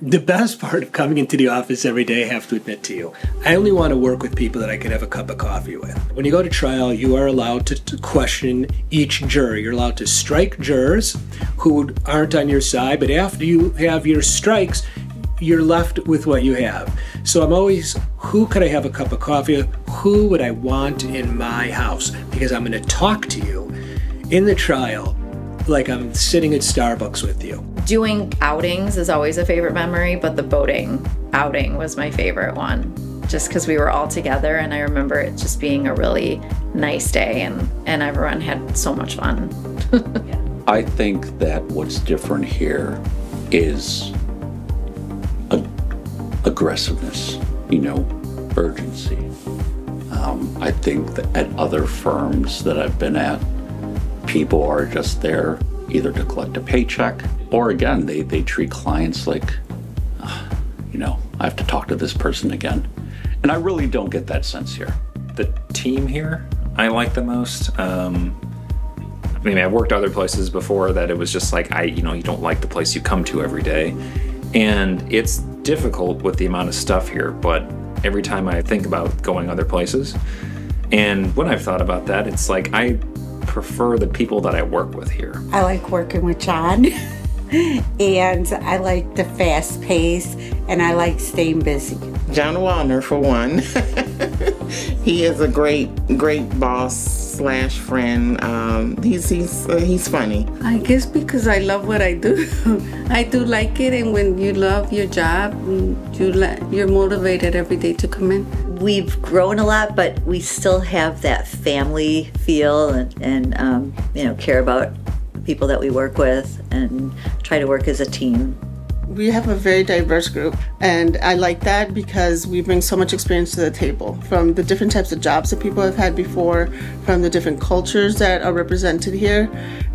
The best part of coming into the office every day, I have to admit to you, I only want to work with people that I can have a cup of coffee with. When you go to trial, you are allowed to question each juror. You're allowed to strike jurors who aren't on your side, but after you have your strikes, you're left with what you have. So I'm always, who could I have a cup of coffee with? Who would I want in my house? Because I'm going to talk to you in the trial like I'm sitting at Starbucks with you. Doing outings is always a favorite memory, but the boating outing was my favorite one, just because we were all together, and I remember it just being a really nice day, and everyone had so much fun. I think that what's different here is aggressiveness, you know, urgency. I think that at other firms that I've been at, people are just there either to collect a paycheck, or again, they treat clients like, you know, I have to talk to this person again. And I really don't get that sense here. The team here I like the most. I mean, I've worked other places before that it was just like, you know, you don't like the place you come to every day. And it's difficult with the amount of stuff here, but every time I think about going other places, and when I've thought about that, it's like I prefer the people that I work with here. I like working with John, and I like the fast pace, and I like staying busy. John Walner, for one. He is a great boss / friend. He's funny. I guess because I love what I do. I do like it, and when you love your job, you're motivated every day to come in. We've grown a lot, but we still have that family feel, and you know, care about the people that we work with and try to work as a team. We have a very diverse group, and I like that because we bring so much experience to the table, from the different types of jobs that people have had before, from the different cultures that are represented here,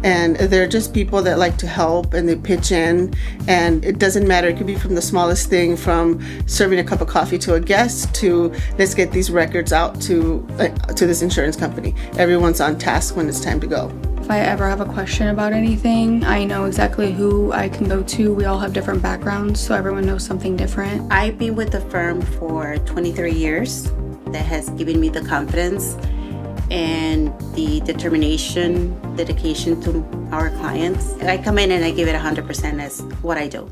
and they're just people that like to help and they pitch in, and it doesn't matter. It could be from the smallest thing, from serving a cup of coffee to a guest, to let's get these records out to this insurance company. Everyone's on task when it's time to go. If I ever have a question about anything, I know exactly who I can go to. We all have different backgrounds, so everyone knows something different. I've been with the firm for 23 years. That has given me the confidence and the determination, dedication to our clients. I come in and I give it 100% as what I do.